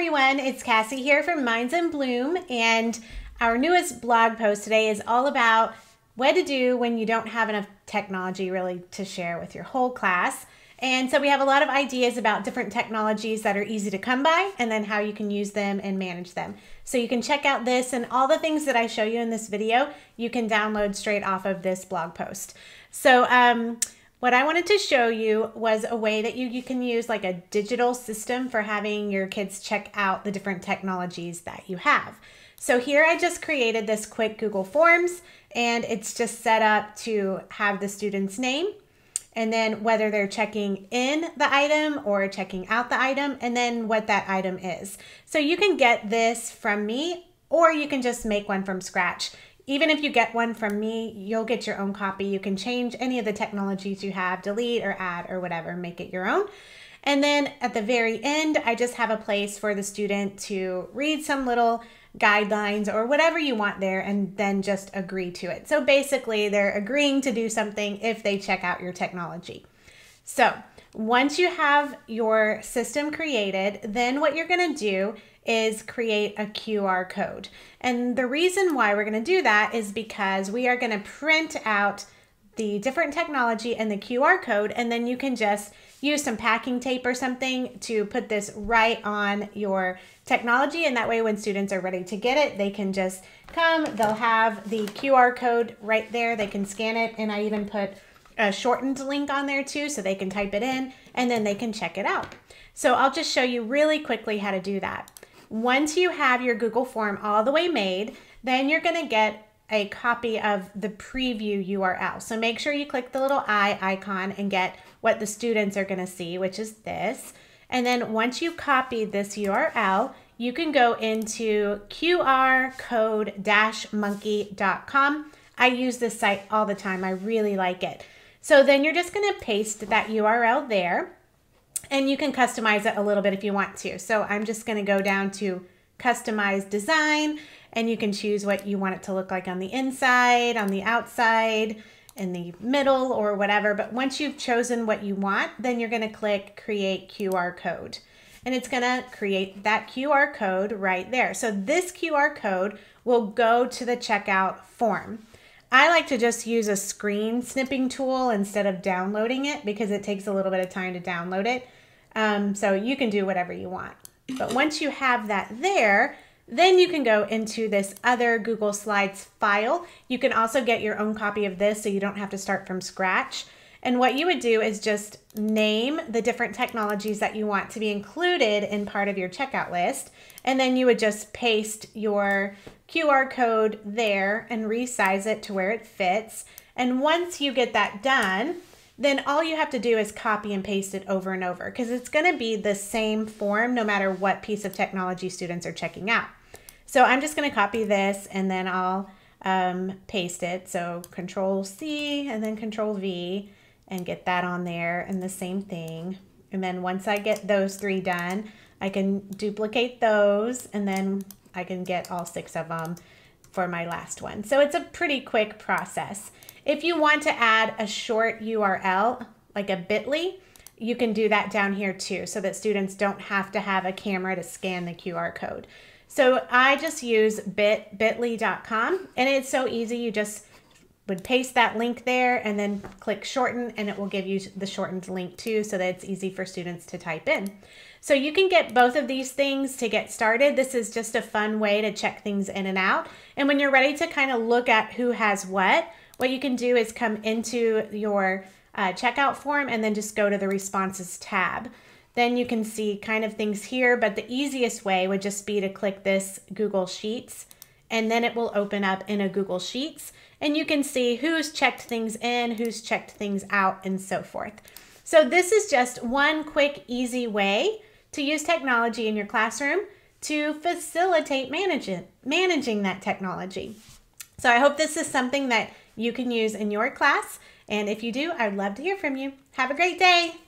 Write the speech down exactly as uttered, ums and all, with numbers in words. everyone, it's Cassie here from Minds in Bloom, and our newest blog post today is all about what to do when you don't have enough technology really to share with your whole class. And so we have a lot of ideas about different technologies that are easy to come by and then how you can use them and manage them. So you can check out this and all the things that I show you in this video, you can download straight off of this blog post. So um, what I wanted to show you was a way that you, you can use like a digital system for having your kids check out the different technologies that you have. So here I just created this quick Google Forms, and it's just set up to have the student's name, and then whether they're checking in the item or checking out the item, and then what that item is. So you can get this from me, or you can just make one from scratch. Even if you get one from me, you'll get your own copy. You can change any of the technologies you have, delete or add or whatever, make it your own. And then at the very end, I just have a place for the student to read some little guidelines or whatever you want there and then just agree to it. So basically they're agreeing to do something if they check out your technology. So once you have your system created, then what you're gonna do is create a Q R code. And the reason why we're gonna do that is because we are gonna print out the different technology and the Q R code, and then you can just use some packing tape or something to put this right on your technology, and that way when students are ready to get it, they can just come, they'll have the Q R code right there, they can scan it, and I even put a shortened link on there too so they can type it in and then they can check it out. So I'll just show you really quickly how to do that. Once you have your Google form all the way made, then you're going to get a copy of the preview U R L. So make sure you click the little eye icon and get what the students are going to see, which is this. And then once you copy this U R L, you can go into Q R code monkey dot com. I use this site all the time. I really like it. So then you're just going to paste that U R L there, and you can customize it a little bit if you want to. So I'm just going to go down to customize design, and you can choose what you want it to look like on the inside, on the outside, in the middle, or whatever. But once you've chosen what you want, then you're going to click create Q R code, and it's going to create that Q R code right there. So this Q R code will go to the checkout form. I like to just use a screen snipping tool instead of downloading it because it takes a little bit of time to download it. Um, so you can do whatever you want. But once you have that there, then you can go into this other Google Slides file. You can also get your own copy of this so you don't have to start from scratch. And what you would do is just name the different technologies that you want to be included in part of your checkout list. And then you would just paste your Q R code there and resize it to where it fits. And once you get that done, then all you have to do is copy and paste it over and over because it's going to be the same form no matter what piece of technology students are checking out. So I'm just going to copy this and then I'll um, paste it. So Control C and then Control V and get that on there, and the same thing. And then once I get those three done, I can duplicate those, and then I can get all six of them for my last one. So it's a pretty quick process. If you want to add a short U R L, like a bit dot l y, you can do that down here too, so that students don't have to have a camera to scan the Q R code. So I just use bit, bit dot l y dot com, and it's so easy. You just would paste that link there and then click shorten, and it will give you the shortened link too, so that it's easy for students to type in. So you can get both of these things to get started. This is just a fun way to check things in and out. And when you're ready to kind of look at who has what, what you can do is come into your uh, checkout form and then just go to the responses tab. Then you can see kind of things here, but the easiest way would just be to click this Google Sheets, and then it will open up in a Google Sheets, and you can see who's checked things in, who's checked things out, and so forth. So this is just one quick, easy way to use technology in your classroom to facilitate managing, managing that technology. So I hope this is something that you can use in your class, and if you do, I'd love to hear from you. Have a great day.